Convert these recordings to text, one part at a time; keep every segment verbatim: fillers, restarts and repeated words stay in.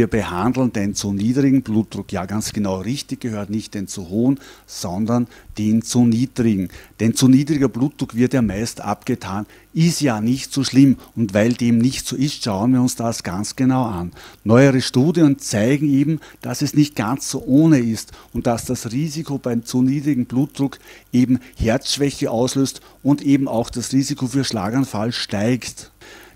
wir behandeln den zu niedrigen Blutdruck. Ja, ganz genau richtig gehört, nicht den zu hohen, sondern den zu niedrigen. Denn zu niedriger Blutdruck wird ja meist abgetan, ist ja nicht so schlimm. Und weil dem nicht so ist, schauen wir uns das ganz genau an. Neuere Studien zeigen eben, dass es nicht ganz so ohne ist und dass das Risiko beim zu niedrigen Blutdruck eben Herzschwäche auslöst und eben auch das Risiko für Schlaganfall steigt.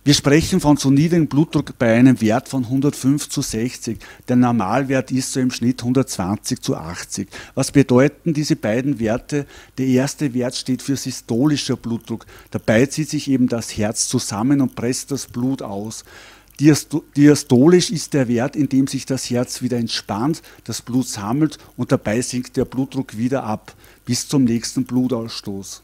Wir sprechen von zu niedrigem Blutdruck bei einem Wert von hundertfünf zu sechzig. Der Normalwert ist so im Schnitt hundertzwanzig zu achtzig. Was bedeuten diese beiden Werte? Der erste Wert steht für systolischer Blutdruck. Dabei zieht sich eben das Herz zusammen und presst das Blut aus. Diastolisch ist der Wert, in dem sich das Herz wieder entspannt, das Blut sammelt und dabei sinkt der Blutdruck wieder ab bis zum nächsten Blutausstoß.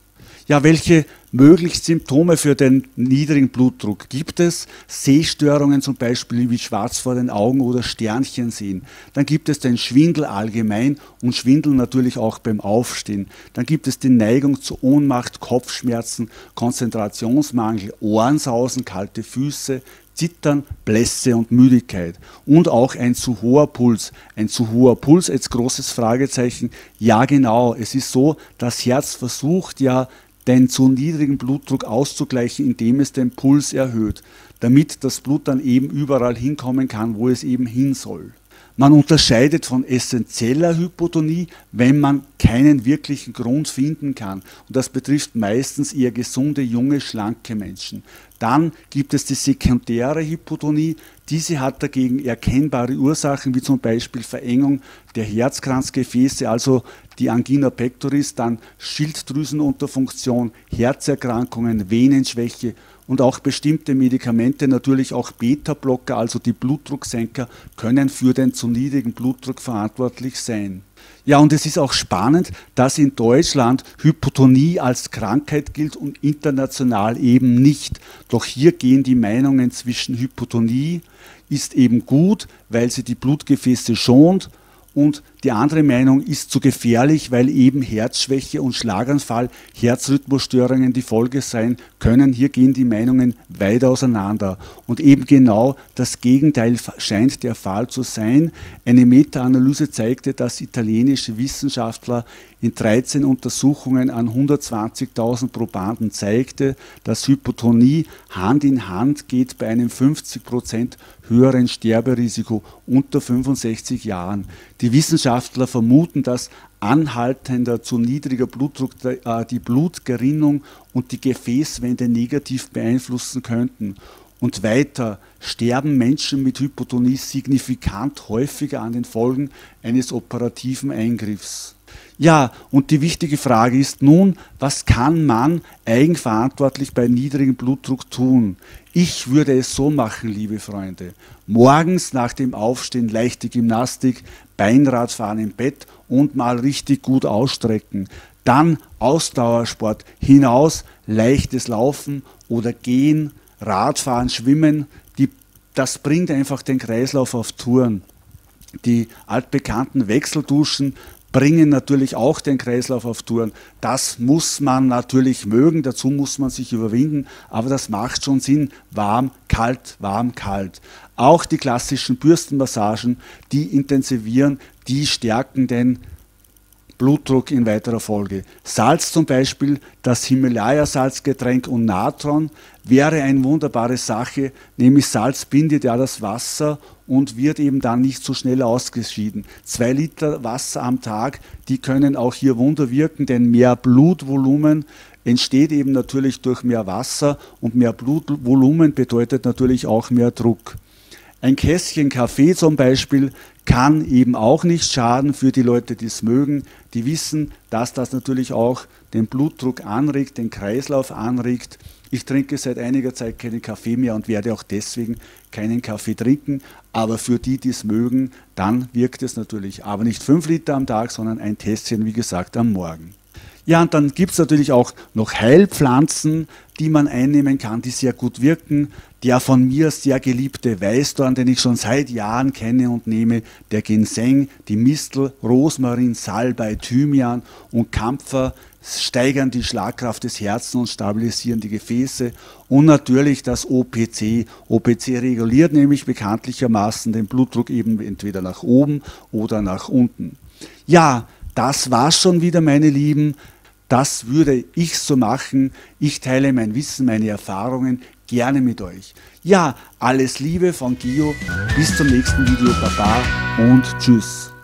Ja, welche möglichen Symptome für den niedrigen Blutdruck gibt es? Sehstörungen zum Beispiel wie schwarz vor den Augen oder Sternchen sehen. Dann gibt es den Schwindel allgemein und Schwindel natürlich auch beim Aufstehen. Dann gibt es die Neigung zu Ohnmacht, Kopfschmerzen, Konzentrationsmangel, Ohrensausen, kalte Füße, Zittern, Blässe und Müdigkeit und auch ein zu hoher Puls. Ein zu hoher Puls als großes Fragezeichen. Ja genau, es ist so, das Herz versucht ja, den zu niedrigen Blutdruck auszugleichen, indem es den Puls erhöht, damit das Blut dann eben überall hinkommen kann, wo es eben hin soll. Man unterscheidet von essentieller Hypotonie, wenn man keinen wirklichen Grund finden kann. Und das betrifft meistens eher gesunde, junge, schlanke Menschen. Dann gibt es die sekundäre Hypotonie. Diese hat dagegen erkennbare Ursachen, wie zum Beispiel Verengung der Herzkranzgefäße, also die Angina pectoris, dann Schilddrüsenunterfunktion, Herzerkrankungen, Venenschwäche. Und auch bestimmte Medikamente, natürlich auch Beta-Blocker, also die Blutdrucksenker, können für den zu niedrigen Blutdruck verantwortlich sein. Ja, und es ist auch spannend, dass in Deutschland Hypotonie als Krankheit gilt und international eben nicht. Doch hier gehen die Meinungen zwischen Hypotonie ist eben gut, weil sie die Blutgefäße schont, und die andere Meinung ist zu gefährlich, weil eben Herzschwäche und Schlaganfall, Herzrhythmusstörungen die Folge sein können. Hier gehen die Meinungen weit auseinander. Und eben genau das Gegenteil scheint der Fall zu sein. Eine Meta-Analyse zeigte, dass italienische Wissenschaftler in dreizehn Untersuchungen an hundertzwanzigtausend Probanden zeigte, dass Hypotonie Hand in Hand geht bei einem fünfzig Prozent höheren Sterberisiko unter fünfundsechzig Jahren. Die Wissenschaftler vermuten, dass anhaltender zu niedriger Blutdruck die Blutgerinnung und die Gefäßwände negativ beeinflussen könnten. Und weiter sterben Menschen mit Hypotonie signifikant häufiger an den Folgen eines operativen Eingriffs. Ja, und die wichtige Frage ist nun, was kann man eigenverantwortlich bei niedrigem Blutdruck tun? Ich würde es so machen, liebe Freunde. Morgens nach dem Aufstehen leichte Gymnastik, Beinradfahren im Bett und mal richtig gut ausstrecken. Dann Ausdauersport, hinaus, leichtes Laufen oder Gehen, Radfahren, Schwimmen. Die, das bringt einfach den Kreislauf auf Touren. Die altbekannten Wechselduschen bringen natürlich auch den Kreislauf auf Touren. Das muss man natürlich mögen, dazu muss man sich überwinden, aber das macht schon Sinn. Warm, kalt, warm, kalt. Auch die klassischen Bürstenmassagen, die intensivieren, die stärken den Blutdruck in weiterer Folge. Salz zum Beispiel, das Himalaya-Salzgetränk und Natron wäre eine wunderbare Sache, nämlich Salz bindet ja das Wasser und wird eben dann nicht so schnell ausgeschieden. Zwei Liter Wasser am Tag, die können auch hier Wunder wirken, denn mehr Blutvolumen entsteht eben natürlich durch mehr Wasser und mehr Blutvolumen bedeutet natürlich auch mehr Druck. Ein Kässchen Kaffee zum Beispiel kann eben auch nicht schaden für die Leute, die es mögen. Die wissen, dass das natürlich auch den Blutdruck anregt, den Kreislauf anregt. Ich trinke seit einiger Zeit keinen Kaffee mehr und werde auch deswegen keinen Kaffee trinken. Aber für die, die es mögen, dann wirkt es natürlich. Aber nicht fünf Liter am Tag, sondern ein Tässchen, wie gesagt, am Morgen. Ja, und dann gibt es natürlich auch noch Heilpflanzen, die man einnehmen kann, die sehr gut wirken. Der von mir sehr geliebte Weißdorn, den ich schon seit Jahren kenne und nehme, der Ginseng, die Mistel, Rosmarin, Salbei, Thymian und Kampfer, steigern die Schlagkraft des Herzens und stabilisieren die Gefäße. Und natürlich das O P C. O P C reguliert nämlich bekanntlichermaßen den Blutdruck eben entweder nach oben oder nach unten. Ja, das war's schon wieder, meine Lieben. Das würde ich so machen. Ich teile mein Wissen, meine Erfahrungen gerne mit euch. Ja, alles Liebe von Gio. Bis zum nächsten Video. Baba und tschüss.